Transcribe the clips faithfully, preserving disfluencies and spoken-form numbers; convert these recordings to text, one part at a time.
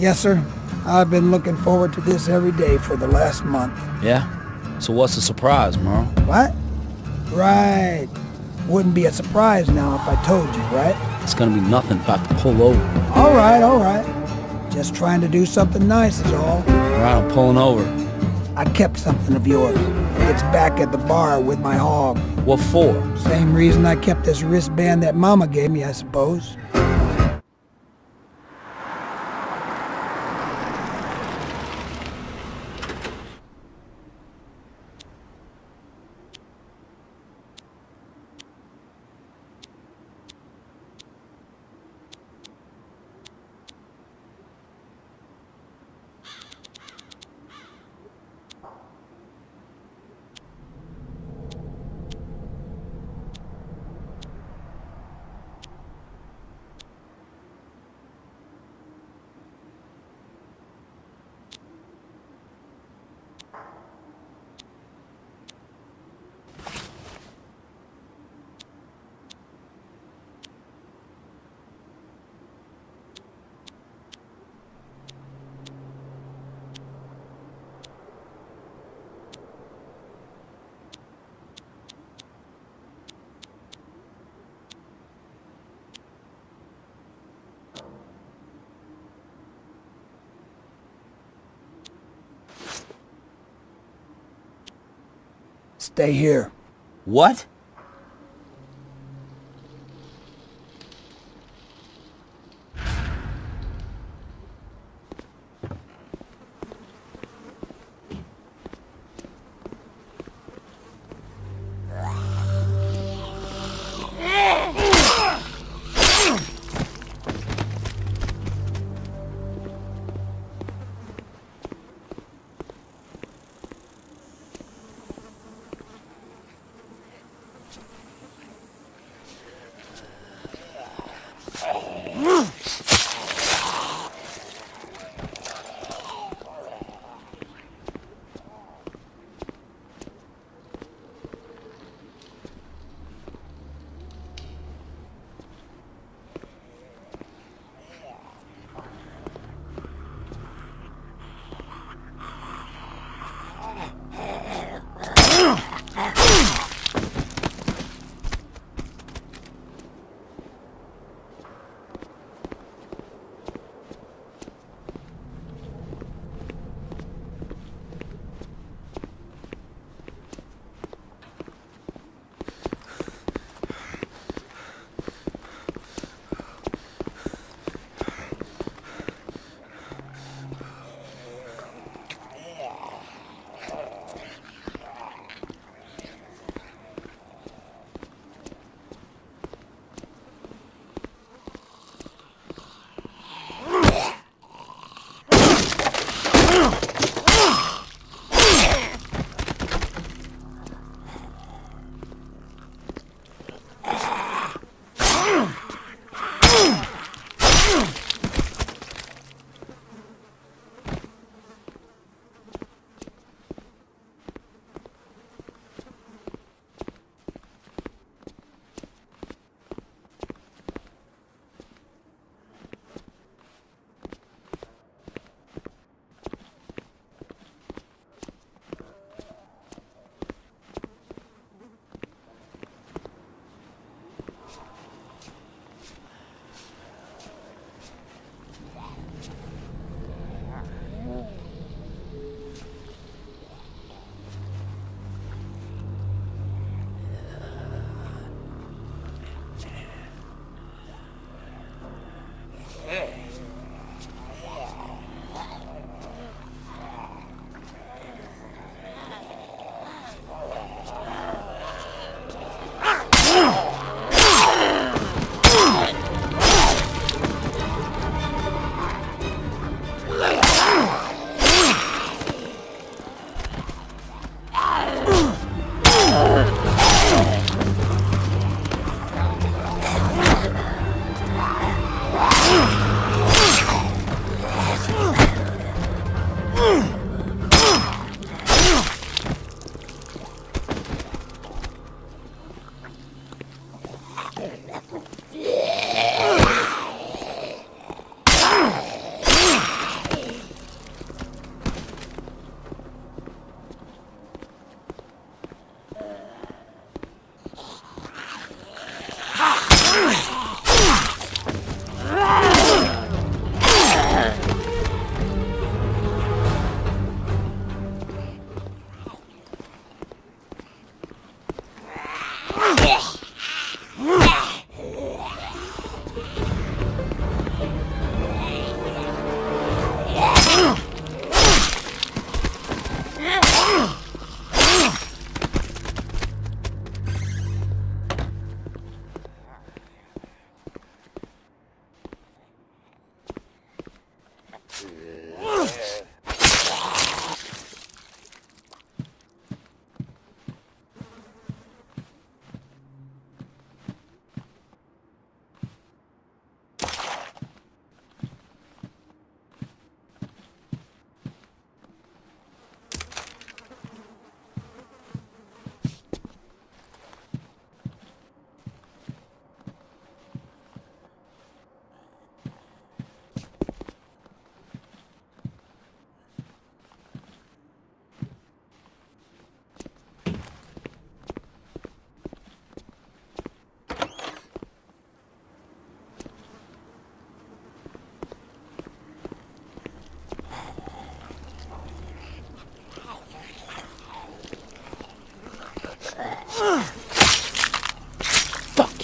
Yes, sir. I've been looking forward to this every day for the last month. Yeah? So what's the surprise, Merle? What? Right. Wouldn't be a surprise now if I told you, right? It's gonna be nothing if I have to pull over. All right, all right. Just trying to do something nice is all. All right, I'm pulling over. I kept something of yours. It's back at the bar with my hog. What for? Same reason I kept this wristband that Mama gave me, I suppose. Stay here. What?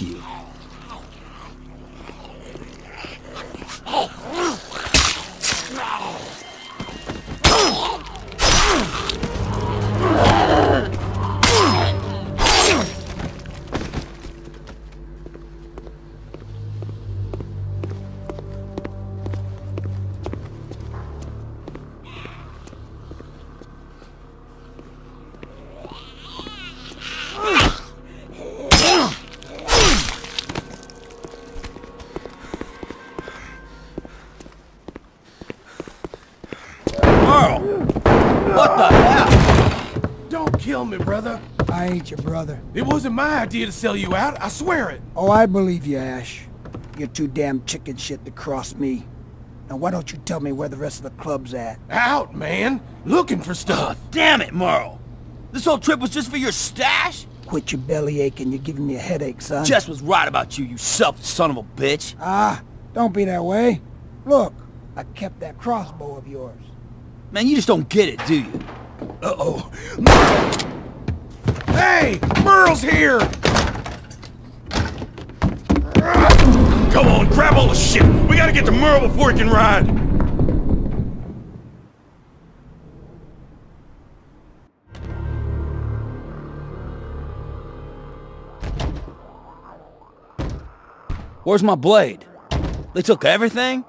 rescue. Me, brother. I ain't your brother. It wasn't my idea to sell you out, I swear it. Oh, I believe you, Ash. You're too damn chicken shit to cross me. Now why don't you tell me where the rest of the club's at? Out, man. Looking for stuff. Oh, damn it, Merle. This whole trip was just for your stash? Quit your belly aching. You're giving me a headache, son. Jess was right about you, you selfish son of a bitch. Ah, don't be that way. Look, I kept that crossbow of yours. Man, you just don't get it, do you? Uh-oh. Hey! Merle's here! Come on, grab all the shit! We gotta get to Merle before he can ride! Where's my blade? They took everything?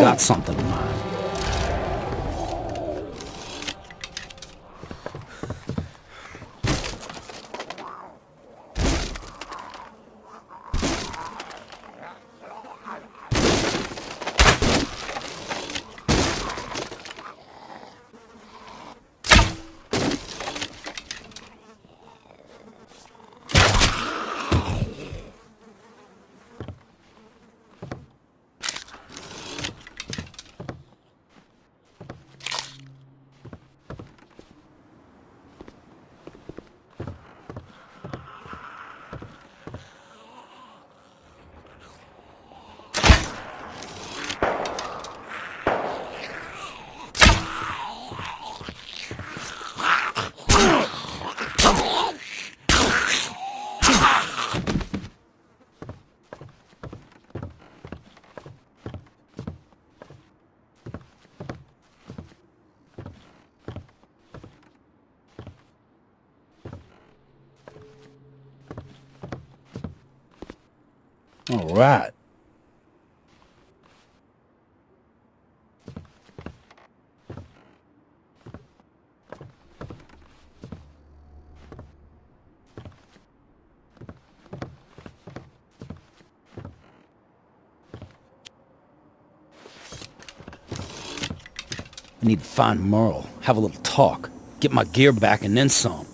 Got something in mind. All right. I need to find Merle, have a little talk, get my gear back and then some.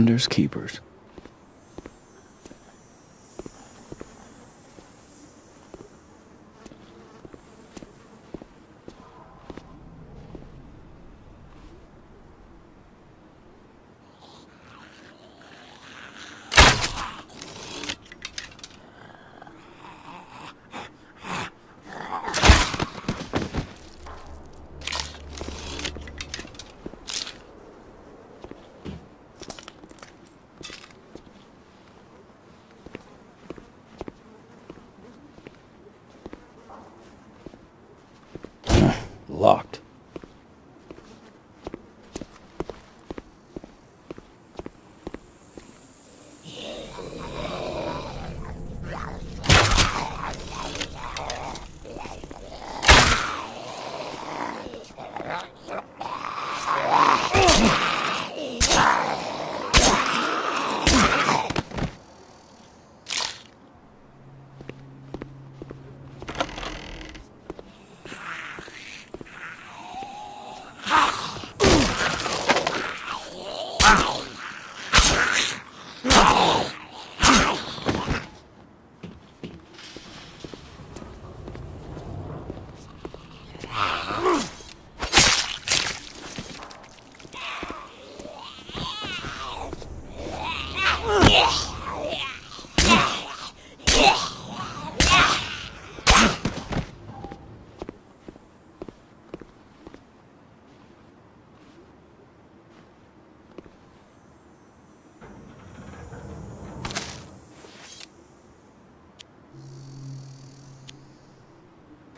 Wonders Keepers. Locked.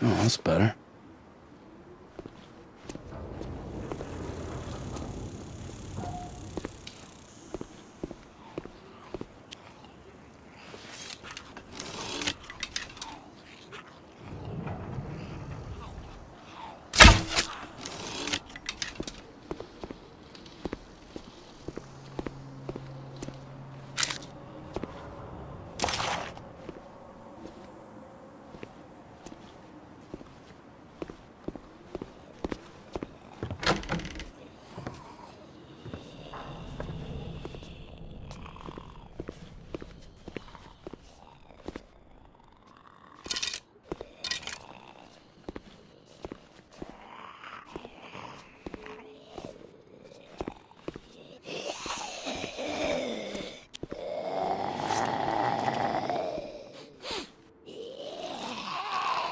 That's better.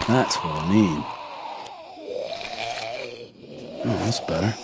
That's what I need. Oh, that's better.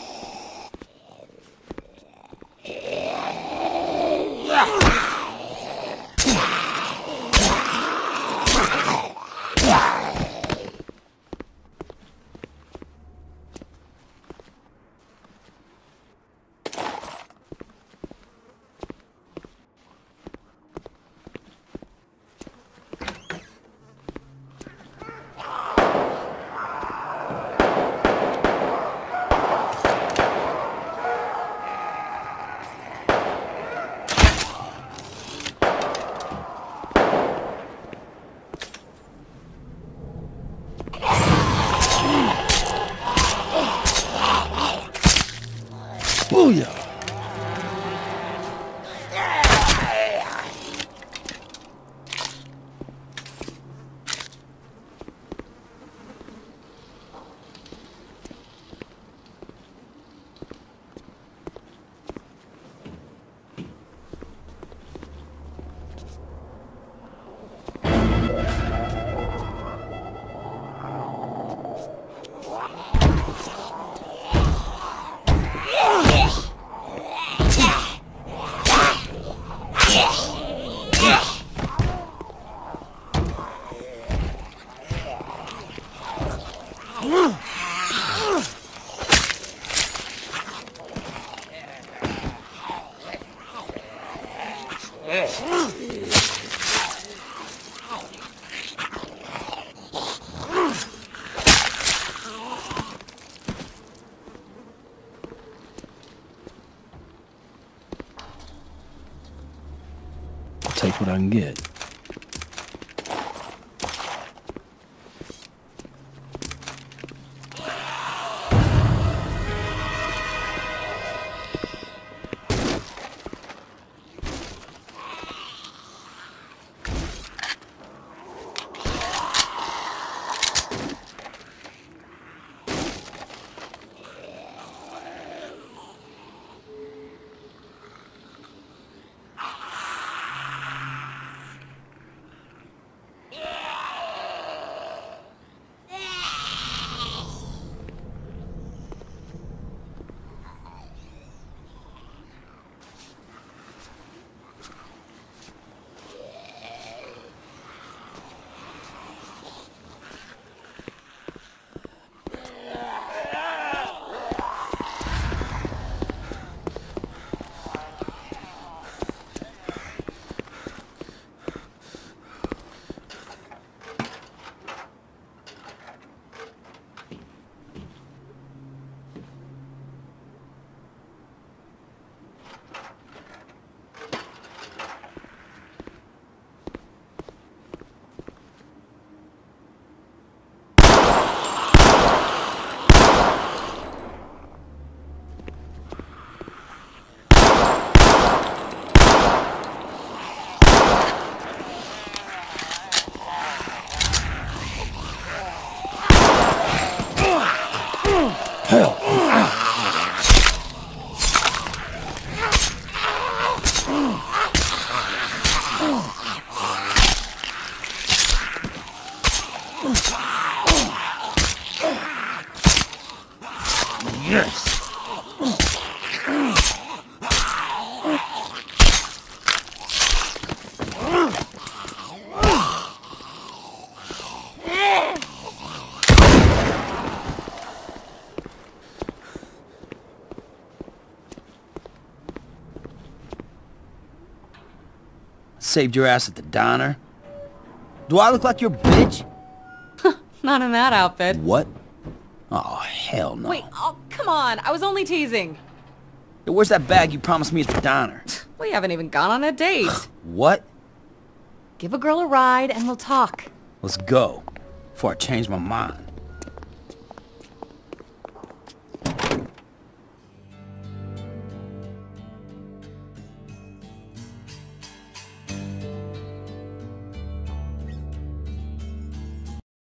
Take what I can get. Yes! Saved your ass at the diner. Do I look like your bitch? Not in that outfit. What? Oh, hell no. Wait, oh, come on. I was only teasing. Hey, where's that bag you promised me at the diner? We haven't even gone on a date. What? Give a girl a ride and we'll talk. Let's go. Before I change my mind.